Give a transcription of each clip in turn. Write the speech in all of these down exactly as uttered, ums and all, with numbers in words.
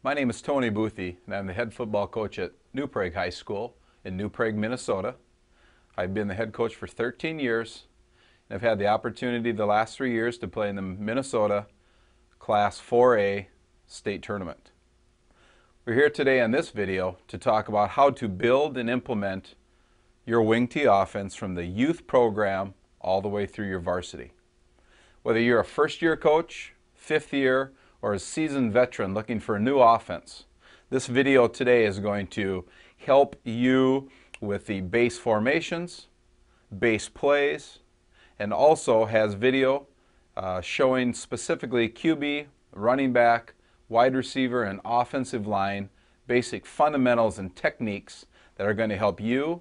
My name is Tony Buthe, and I'm the head football coach at New Prague High School in New Prague, Minnesota. I've been the head coach for thirteen years, and I've had the opportunity the last three years to play in the Minnesota Class four A state tournament. We're here today on this video to talk about how to build and implement your Wing T offense from the youth program all the way through your varsity. Whether you're a first-year coach, fifth year, or a seasoned veteran looking for a new offense, this video today is going to help you with the base formations, base plays, and also has video uh, showing specifically Q B, running back, wide receiver, and offensive line basic fundamentals and techniques that are going to help you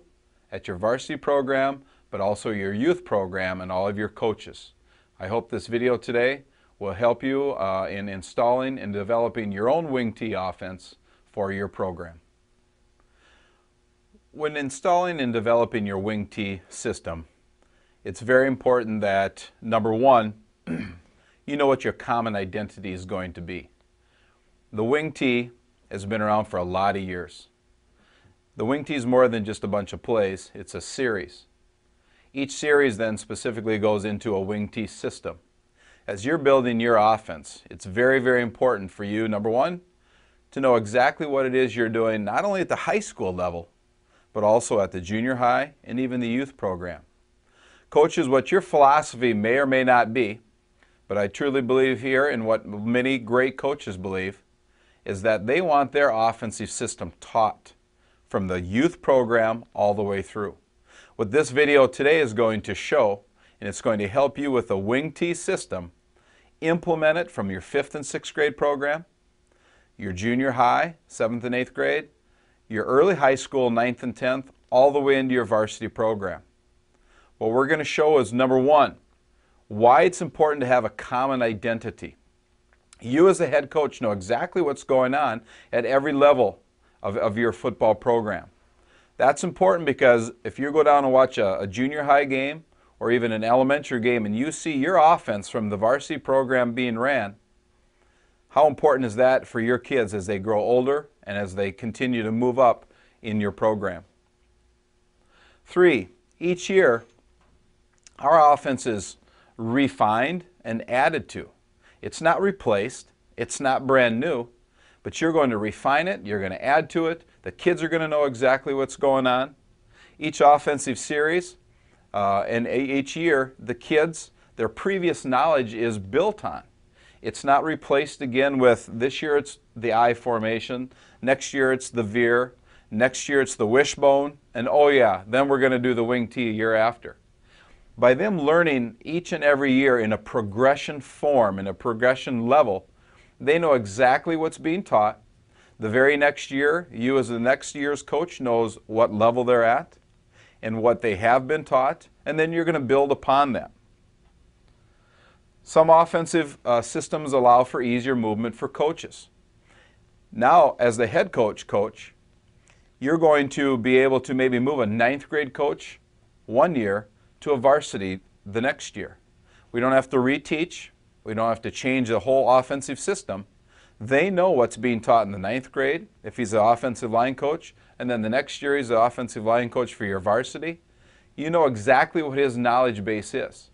at your varsity program, but also your youth program and all of your coaches. I hope this video today will help you uh, in installing and developing your own Wing T offense for your program. When installing and developing your Wing T system, it's very important that, number one, you know what your common identity is going to be. The Wing T has been around for a lot of years. The Wing T is more than just a bunch of plays, it's a series. Each series then specifically goes into a Wing T system. As you're building your offense, it's very, very important for you, number one, to know exactly what it is you're doing, not only at the high school level, but also at the junior high and even the youth program. Coaches, what your philosophy may or may not be, but I truly believe here in what many great coaches believe, is that they want their offensive system taught from the youth program all the way through. What this video today is going to show, and it's going to help you with the Wing T system, implement it from your fifth and sixth grade program, your junior high, seventh and eighth grade, your early high school, ninth and tenth, all the way into your varsity program. What we're going to show is, number one, why it's important to have a common identity. You as a head coach know exactly what's going on at every level of, of your football program. That's important because if you go down and watch a, a junior high game or even an elementary game and you see your offense from the varsity program being ran, how important is that for your kids as they grow older and as they continue to move up in your program? Three, each year our offense is refined and added to. It's not replaced, it's not brand new, but you're going to refine it, you're going to add to it, the kids are going to know exactly what's going on. Each offensive series Uh, and each year, the kids, their previous knowledge is built on. It's not replaced again with, this year it's the I formation, next year it's the veer, next year it's the wishbone, and oh yeah, then we're going to do the Wing T a year after. By them learning each and every year in a progression form, in a progression level, they know exactly what's being taught. The very next year, you as the next year's coach knows what level they're at and what they have been taught, and then you're going to build upon that. Some offensive uh, systems allow for easier movement for coaches. Now, as the head coach coach, you're going to be able to maybe move a ninth grade coach one year to a varsity the next year. We don't have to reteach. We don't have to change the whole offensive system. They know what's being taught in the ninth grade, if he's an offensive line coach, and then the next year he's the offensive line coach for your varsity. You know exactly what his knowledge base is.